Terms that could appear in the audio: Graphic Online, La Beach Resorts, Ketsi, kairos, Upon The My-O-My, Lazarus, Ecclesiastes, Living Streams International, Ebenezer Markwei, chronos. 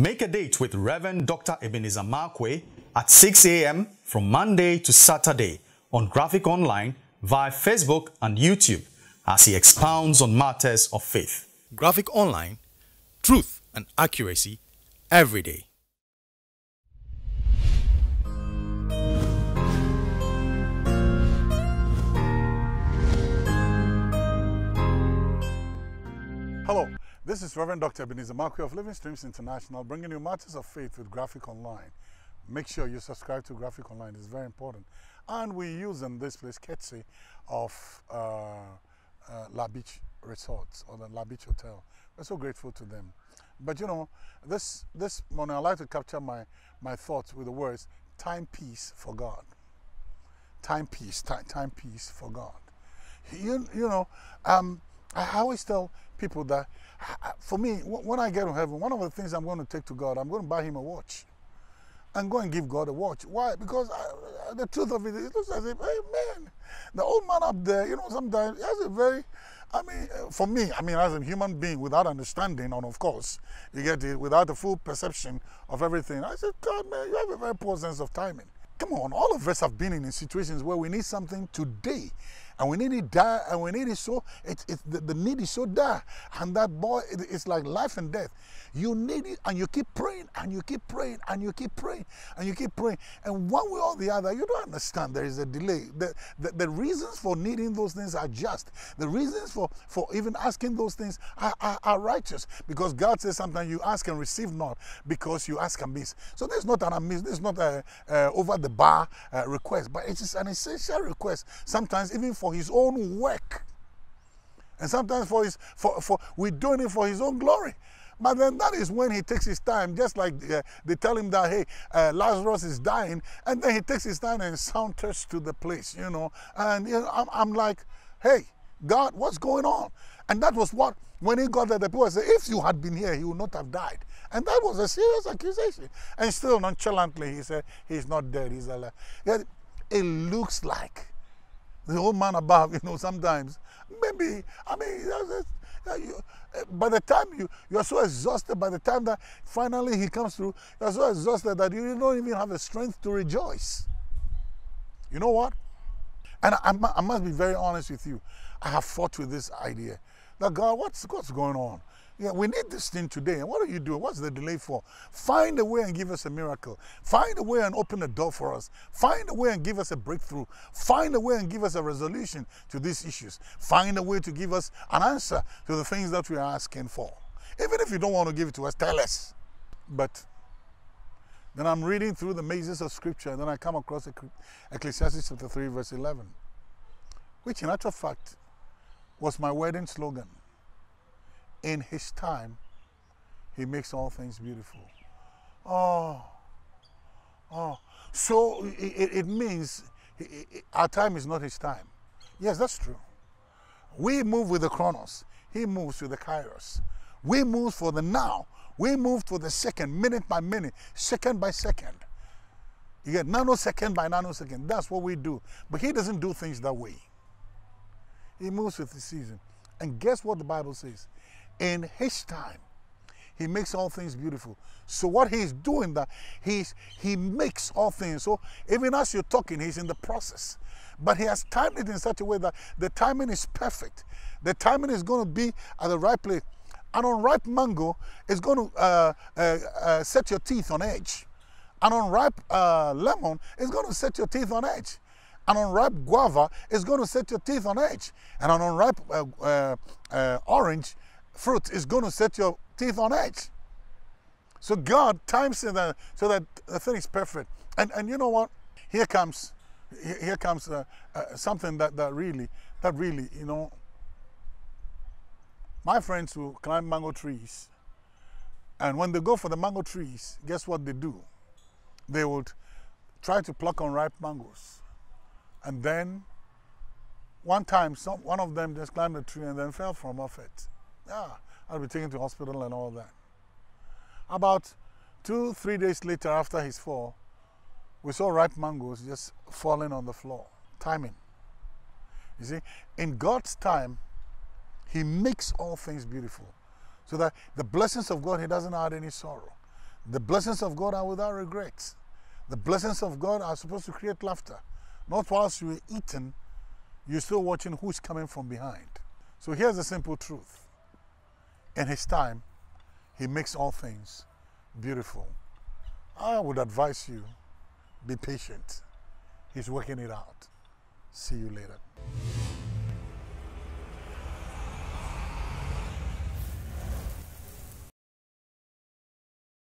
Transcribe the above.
Make a date with Reverend Dr. Ebenezer Markwei at 6 a.m. from Monday to Saturday on Graphic Online via Facebook and YouTube as he expounds on matters of faith. Graphic Online, truth and accuracy every day. Hello, this is Reverend Dr. Ebenezer Markwei of Living Streams International, bringing you matters of faith with Graphic Online. Make sure you subscribe to Graphic Online, it's very important. And we use in this place Ketsi of La Beach Resorts, or the La Beach Hotel. We're so grateful to them. But you know, this morning I like to capture my thoughts with the words, timepiece for God. Timepiece, timepiece for God. I always tell people that, for me, when I get to heaven, one of the things I'm going to take to God, I'm going to buy him a watch and go and give God a watch. Why? Because the truth of it looks as if, hey, man, the old man up there, you know, sometimes he has a very, for me, as a human being, without understanding, and of course, you get it, without the full perception of everything, I said, God, man, you have a very poor sense of timing. Come on, all of us have been in situations where we need something today. And we need it dire, and we need it so, the need is so dire. And that boy, it's like life and death. You need it, and you keep praying, and you keep praying, and you keep praying, and you keep praying. And one way or the other, you don't understand there is a delay. The reasons for needing those things are just. The reasons for even asking those things are righteous. Because God says sometimes you ask and receive not, because you ask amiss. So there's not an amiss, there's not an over the bar request, but it is an essential request. Sometimes even for his own work, and sometimes for we're doing it for his own glory. But then that is when he takes his time, just like they tell him that, hey, Lazarus is dying, and then he takes his time and saunters to the place, you know. And you know, I'm like, hey, God, what's going on? And that was what, when he got there, the people said, if you had been here, he would not have died. And that was a serious accusation. And still nonchalantly, he said, he's not dead, he's alive. Yet, it looks like the old man above, you know, sometimes, maybe, by the time you're so exhausted, by the time that finally he comes through, you're so exhausted that you don't even have the strength to rejoice. You know what? And I must be very honest with you. I have fought with this idea that, God, what's going on? Yeah, we need this thing today. And what are you doing? What's the delay for? Find a way and give us a miracle. Find a way and open a door for us. Find a way and give us a breakthrough. Find a way and give us a resolution to these issues. Find a way to give us an answer to the things that we are asking for. Even if you don't want to give it to us, tell us. But then I'm reading through the mazes of Scripture, and then I come across Ecclesiastes chapter 3, verse 11, which in actual fact was my wedding slogan. In his time, he makes all things beautiful. So it means our time is not his time. Yes, that's true. We move with the chronos. He moves with the kairos. We move for the now. We move for the second, minute by minute, second by second. You get nanosecond by nanosecond. That's what we do. But he doesn't do things that way. He moves with the season. And guess what the Bible says? In his time, he makes all things beautiful. So what he's doing, that he makes all things. So even as you're talking, he's in the process. But he has timed it in such a way that the timing is perfect. The timing is going to be at the right place. An unripe mango is going to set your teeth on edge. An unripe lemon is going to set your teeth on edge. An unripe guava is going to set your teeth on edge. And an unripe orange fruit is going to set your teeth on edge. So God times it so that the thing is perfect. And you know what? Here comes something that really, you know, my friends who climb mango trees, and when they go for the mango trees, guess what they do? They would try to pluck unripe mangoes. And then one time, one of them just climbed a tree and then fell from off it. Yeah, I'll be taken to hospital and all that. About 2-3 days later after his fall, we saw ripe mangoes just falling on the floor. Timing. You see, in God's time, he makes all things beautiful. So that the blessings of God, he doesn't add any sorrow. The blessings of God are without regrets. The blessings of God are supposed to create laughter. Not whilst you're eating, you're still watching who's coming from behind. So here's the simple truth. In His time, He makes all things beautiful. I would advise you, be patient. He's working it out. See you later.